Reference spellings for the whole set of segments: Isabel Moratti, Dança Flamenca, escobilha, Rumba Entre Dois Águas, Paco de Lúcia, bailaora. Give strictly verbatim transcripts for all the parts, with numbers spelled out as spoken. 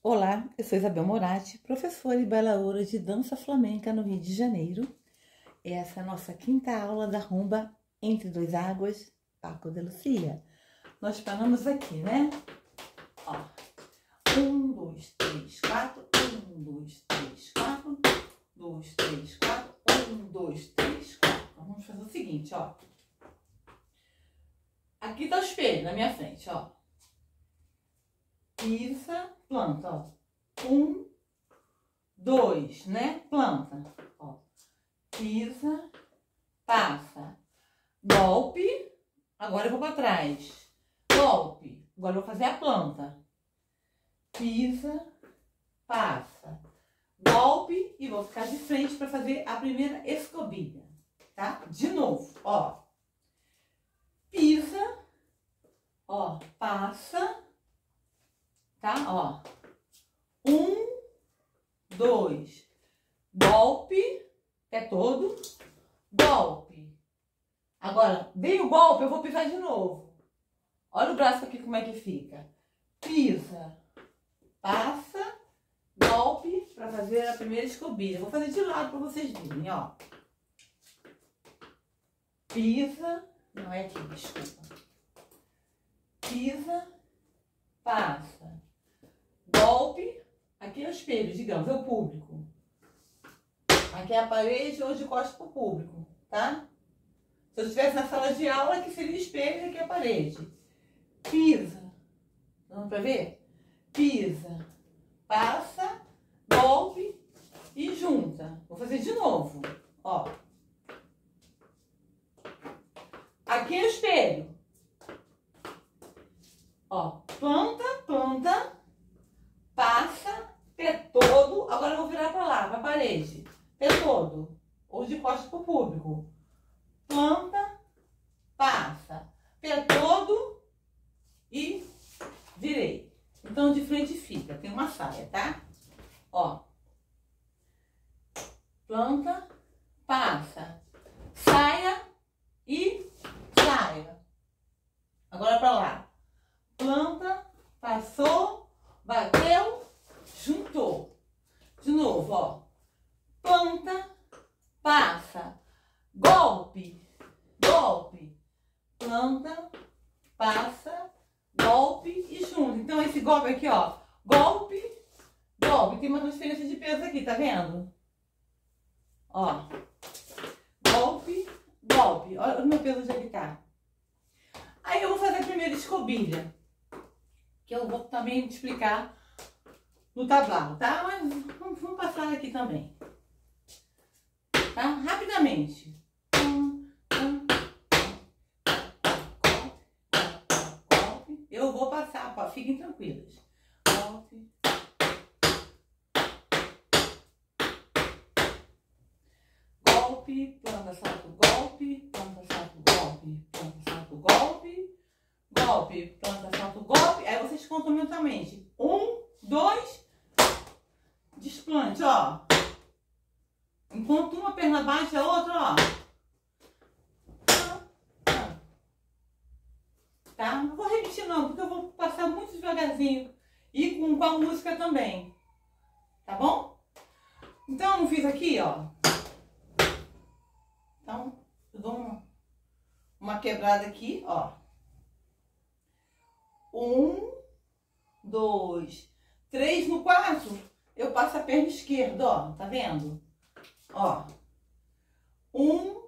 Olá, eu sou Isabel Moratti, professora e bailaora de dança flamenca no Rio de Janeiro. Essa é a nossa quinta aula da Rumba Entre Dois Águas, Paco de Lúcia. Nós paramos aqui, né? Ó, um, dois, três, quatro, um, dois, três, quatro, dois, três, quatro, um, dois, três, quatro. Então, vamos fazer o seguinte, ó. Aqui tá o espelho na minha frente, ó. Pisa, planta, ó. Um, dois, né? Planta, ó. Pisa, passa. Golpe, agora eu vou para trás. Golpe, agora eu vou fazer a planta. Pisa, passa. Golpe e vou ficar de frente para fazer a primeira escobilha, tá? De novo, ó. Pisa, ó, passa. Tá? Ó. Um, dois. Golpe. Pé todo. Golpe. Agora, dei o golpe, eu vou pisar de novo. Olha o braço aqui como é que fica. Pisa. Passa. Golpe pra fazer a primeira escobilha. Vou fazer de lado pra vocês verem, ó. Pisa. Não é aqui, desculpa. Pisa. Passa. Golpe, aqui é o espelho, digamos, é o público. Aqui é a parede ou de costas para o público, tá? Se eu estivesse na sala de aula, que seria o espelho e aqui é a parede. Pisa, vamos para ver? Pisa, passa, golpe e junta. Vou fazer de novo, ó. Aqui é o espelho. Ó, planta, planta, passa, pé todo. Agora eu vou virar para lá, para a parede. Pé todo, ou de costas para o público. Planta, passa, pé todo e virei. Então, de frente fica, tem uma saia, tá? Ó, planta, passa, saia e saia. Agora para lá. Planta, passou, bateu, juntou. De novo, ó. Planta, passa, golpe, golpe. Planta, passa, golpe e junta. Então, esse golpe aqui, ó. Golpe, golpe. Tem uma transferência de peso aqui, tá vendo? Ó. Golpe, golpe. Olha o meu peso já que tá. Aí eu vou fazer a primeira escobilha, que eu vou também te explicar no tablado, tá? Mas vamos, vamos passar aqui também, tá? Rapidamente. Eu vou passar, ó, fiquem tranquilas. Golpe, planta, salto, golpe, planta, salto, golpe, planta, salto, golpe. Golpe, planta, salto, golpe. Aí vocês contam mentalmente. Um, dois, desplante, ó. Enquanto uma perna bate a outra, ó. Tá? Não vou repetir não, porque eu vou passar muito devagarzinho. E com, com a música também. Tá bom? Então eu não fiz aqui, ó. Então, eu dou uma, uma quebrada aqui, ó. Um, dois, três. No quarto, eu passo a perna esquerda, ó. Tá vendo? Ó. Um,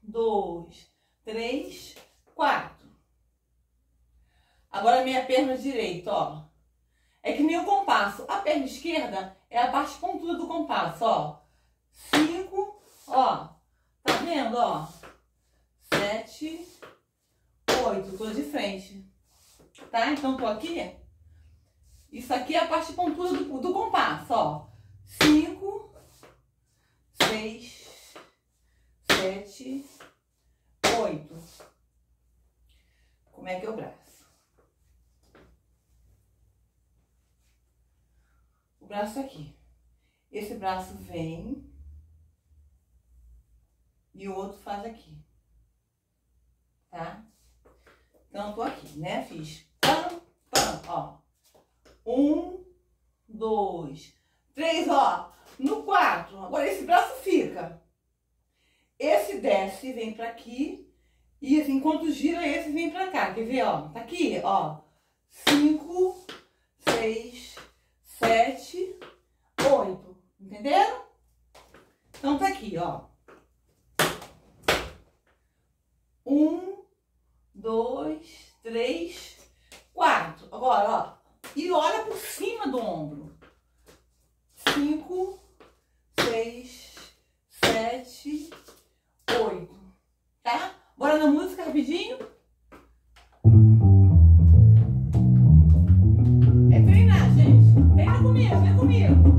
dois, três, quatro. Agora, minha perna direita, ó. É que nem o compasso. A perna esquerda é a parte pontuda do compasso, ó. Cinco, ó. Tá vendo, ó? Sete, oito. Tô de frente. Tá? Então, tô aqui. Isso aqui é a parte pontuda do, do compasso, ó. Cinco, seis, sete, oito. Como é que é o braço? O braço aqui. Esse braço vem e o outro faz aqui. Tá? Então, eu tô aqui, né? Fiz pam, pam, ó. Um, dois, três, ó. No quatro, agora esse braço fica. Esse desce, vem pra aqui. E enquanto gira, esse vem pra cá. Quer ver, ó? Tá aqui, ó. Cinco, seis, sete, oito. Entenderam? Então tá aqui, ó. Um, dois, três, quatro. Agora, ó. E olha por cima do ombro. Cinco, seis, sete, oito. Tá? Bora na música rapidinho? É treinar, gente. Treina comigo, vem comigo.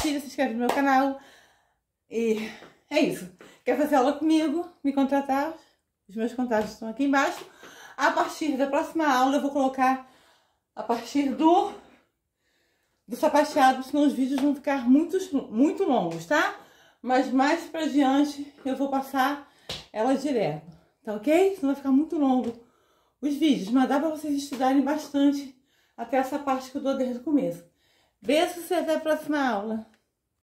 curtida, se inscreve no meu canal. E é isso. Quer fazer aula comigo, me contratar? Os meus contatos estão aqui embaixo. A partir da próxima aula eu vou colocar a partir do, do sapateado, senão os vídeos vão ficar muito, muito longos, tá? Mas mais pra diante eu vou passar ela direto, tá ok? Senão vai ficar muito longo os vídeos, mas dá pra vocês estudarem bastante até essa parte que eu dou desde o começo. Beijos e até a próxima aula.